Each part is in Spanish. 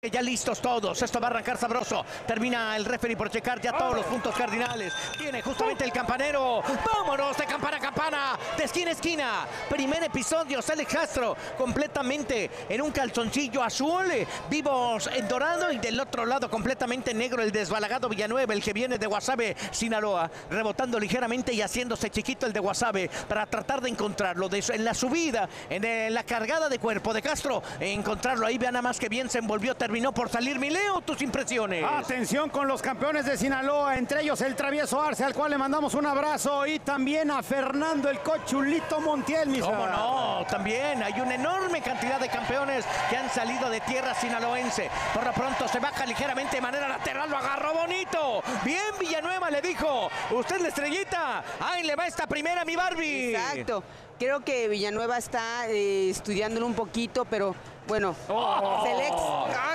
Ya listos todos, esto va a arrancar sabroso. Termina el referee por checar ya todos los puntos cardinales. Tiene justamente el campanero. ¡Vámonos de campana a campana! De esquina a esquina. Primer episodio, Célex Castro completamente en un calzoncillo azul, vivos en dorado, y del otro lado completamente negro el desbalagado Villanueva, el que viene de Guasave, Sinaloa, rebotando ligeramente y haciéndose chiquito el de Guasave para tratar de encontrarlo. En la subida, en la cargada de cuerpo de Castro, encontrarlo ahí, vean nada más que bien se envolvió. Terminó por salir. Mileo, tus impresiones. Atención con los campeones de Sinaloa, entre ellos el travieso Arce, al cual le mandamos un abrazo, y también a Fernando el Cochulito Montiel, mis amigos. ¿Cómo no? También hay una enorme cantidad de campeones que han salido de tierra sinaloense. Por lo pronto se baja ligeramente de manera lateral, lo agarró bonito. Bien, Villanueva le dijo, usted la estrellita, ahí le va esta primera, mi Barbie. Exacto. Creo que Villanueva está estudiándolo un poquito, pero bueno, Célex.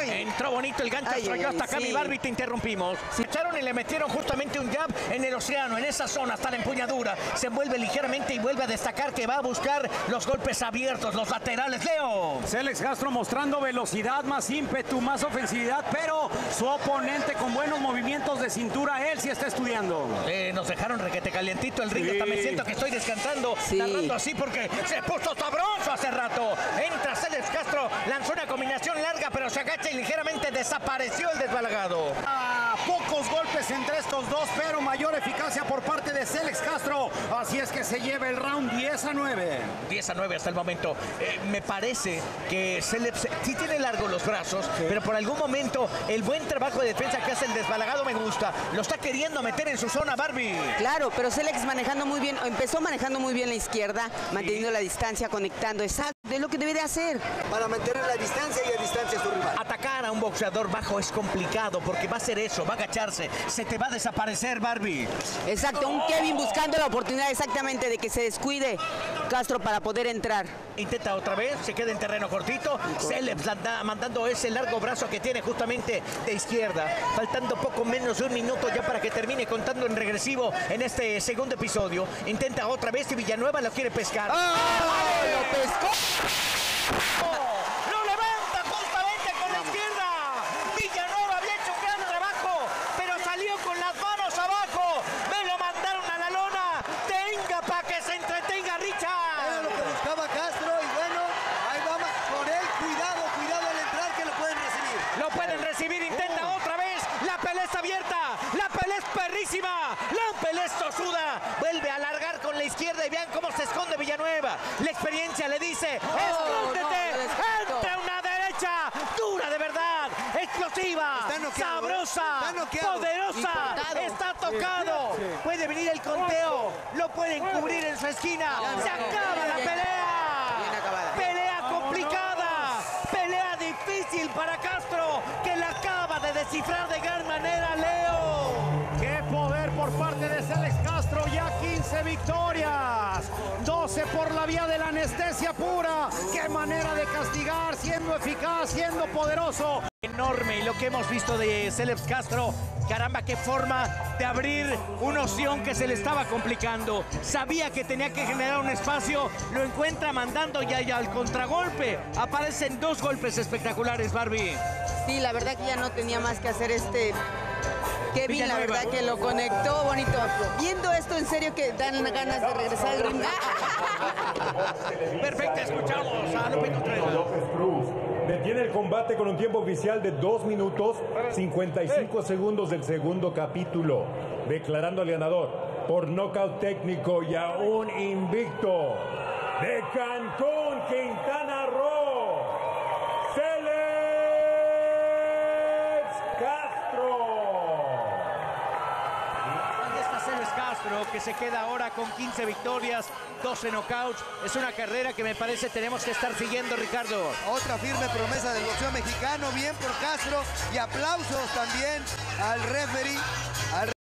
Entró bonito el gancho, yo hasta acá, sí. Mi Barbie, te interrumpimos. Sí. Echaron y le metieron justamente un jab en el océano, en esa zona, hasta la empuñadura. Se envuelve ligeramente y vuelve a destacar que va a buscar los golpes abiertos, los laterales. Leo. Célex Castro mostrando velocidad, más ímpetu, más ofensividad, pero su oponente con buenos movimientos de cintura, él sí está estudiando. Nos dejaron requete calientito el ring, sí. También siento que estoy descansando, narrando así, porque se puso sabroso hace rato. Entra Célex Castro, lanzó una combinación larga, pero se agacha y ligeramente desapareció el desbalagado. Pocos golpes entre estos dos, pero mayor eficacia por parte de Célex Castro. Así es que se lleva el round 10 a 9. 10 a 9 hasta el momento. Me parece que Célex sí tiene largos los brazos, sí. Pero por algún momento el buen trabajo de defensa que hace el desbalagado me gusta. Lo está queriendo meter en su zona, Barbie. Claro, pero Célex manejando muy bien, empezó manejando muy bien la izquierda, manteniendo la distancia, conectando. Exacto, es lo que debe de hacer. Para mantener la distancia y a distancia a su rival. Atacar a un boxeador bajo es complicado porque va a hacer eso, va a agacharse, se te va a desaparecer, Barbie. Exacto, un Kevin buscando la oportunidad exactamente de que se descuide Castro para poder entrar. Intenta otra vez, se queda en terreno cortito. Célex anda mandando ese largo brazo que tiene justamente de izquierda. Faltando poco menos de un minuto ya para que termine contando en regresivo en este segundo episodio. Intenta otra vez y Villanueva lo quiere pescar. ¡Oh! ¡Lo pescó! La pelea es tosuda, vuelve a alargar con la izquierda y vean cómo se esconde Villanueva. La experiencia le dice, escóndete, entra una derecha dura de verdad, explosiva, sabrosa, poderosa, está tocado, puede venir el conteo, lo pueden cubrir en su esquina, se acaba la pelea, pelea complicada, pelea difícil para Castro, que la acaba de descifrar de gran manera, Leo. Por parte de Célex Castro, ya 15 victorias, 12 por la vía de la anestesia pura. Qué manera de castigar, siendo eficaz, siendo poderoso. Enorme, y lo que hemos visto de Célex Castro, caramba, qué forma de abrir una opción que se le estaba complicando. Sabía que tenía que generar un espacio, lo encuentra mandando ya al contragolpe. Aparecen dos golpes espectaculares, Barbie. Sí, la verdad que ya no tenía más que hacer Kevin, la verdad que lo conectó bonito. Viendo esto, en serio que dan ganas de regresar al ring. Perfecto, escuchamos a López Cruz. Detiene el combate con un tiempo oficial de 2 minutos 55 segundos del segundo capítulo, declarando al ganador por nocaut técnico y aún invicto de Cancún, Quintana, Célex Castro. Célex Castro, que se queda ahora con 15 victorias, 12 knockouts. Es una carrera que me parece tenemos que estar siguiendo, Ricardo. Otra firme promesa del boxeo mexicano. Bien por Castro, y aplausos también al referee.